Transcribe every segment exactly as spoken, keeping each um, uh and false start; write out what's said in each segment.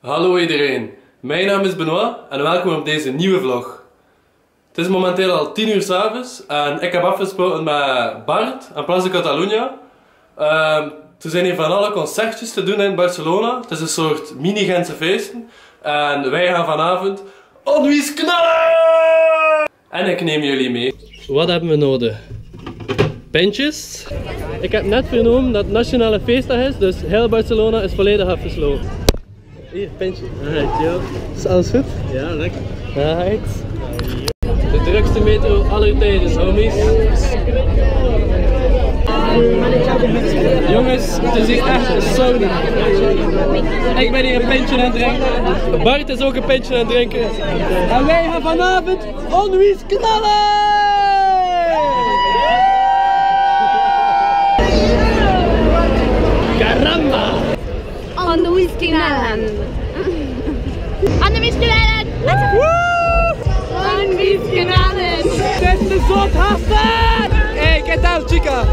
Hallo iedereen, mijn naam is Benoit en welkom op deze nieuwe vlog. Het is momenteel al tien uur 's avonds en ik heb afgesproken met Bart en Plaça Catalunya. Um, er zijn hier van alle concertjes te doen in Barcelona. Het is een soort mini Gentse feesten en wij gaan vanavond onwies knallen! En ik neem jullie mee. Wat hebben we nodig? Pintjes. Ik heb net vernomen dat het nationale feestdag is, dus heel Barcelona is volledig afgesloten. Hier, pintje. Alright, yo. Is alles goed? Ja, lekker. Alright. De drukste metro aller tijden, homies. Jongens, het is hier echt een sauna. Ik ben hier een pintje aan het drinken. Bart is ook een pintje aan het drinken. En wij gaan vanavond onwies knallen! Caramba! On the Whiskey Island! On the Whiskey Island! Woo! On the Whiskey Island! This is so tough! Hey, ¿qué tal, chica?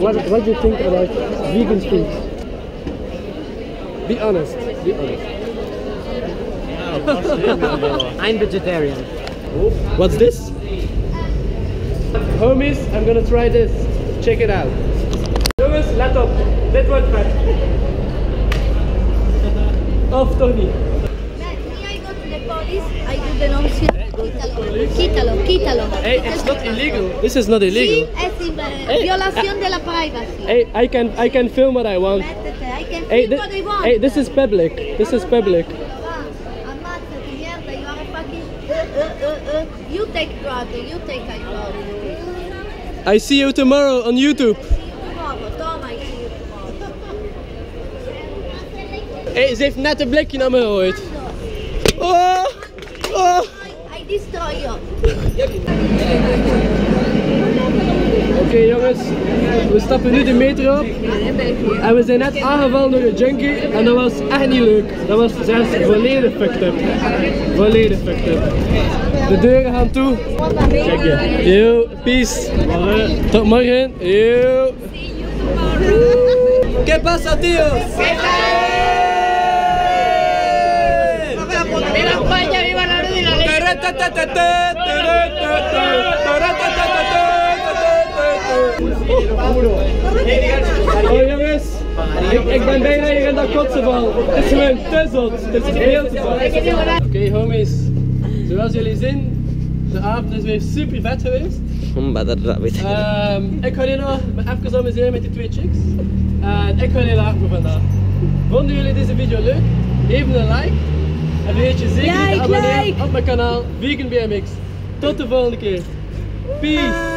What, what do you think about vegan foods? Be honest, be honest. I'm vegetarian. What's this? Homies, I'm gonna try this. Check it out. Jongens, let op. Dit wordt vet. Of toch niet? I go to the police, I do denuncia. Quítalo, quítalo. Hey, it's not illegal. This is not illegal. Sí, es hey, violación I, de la privacy. Hey, I can I can film what I want. I can hey, film what I want. Hey, this is public. This is public. You take drugs. You take alcohol. I see you tomorrow on YouTube. Hey, ze heeft net een blikje naar me gegooid. Oh, oh. Destroy you. Oké jongens, we stappen nu de metro op en we zijn net aangevallen door een junkie en dat was echt niet leuk. Dat was zelfs volledig fucked up. Volledig fucked up. De deuren gaan toe. Check je. Yo, peace. Tot morgen. Yo. ¿Qué pasa, tío? Oh jongens, ik, ik ben bijna hier in dat kotsenval. Het is gewoon te zot, het is heel te zot. Oké homies, zoals jullie zien, de avond is weer super vet geweest. Um, ik ga jullie nog even amuseren met die twee chicks. En ik ga jullie lachen voor vandaag. Vonden jullie deze video leuk? Even een like. En vergeet je zeker niet te abonneren op mijn kanaal Vegan B M X. Tot de volgende keer. Peace!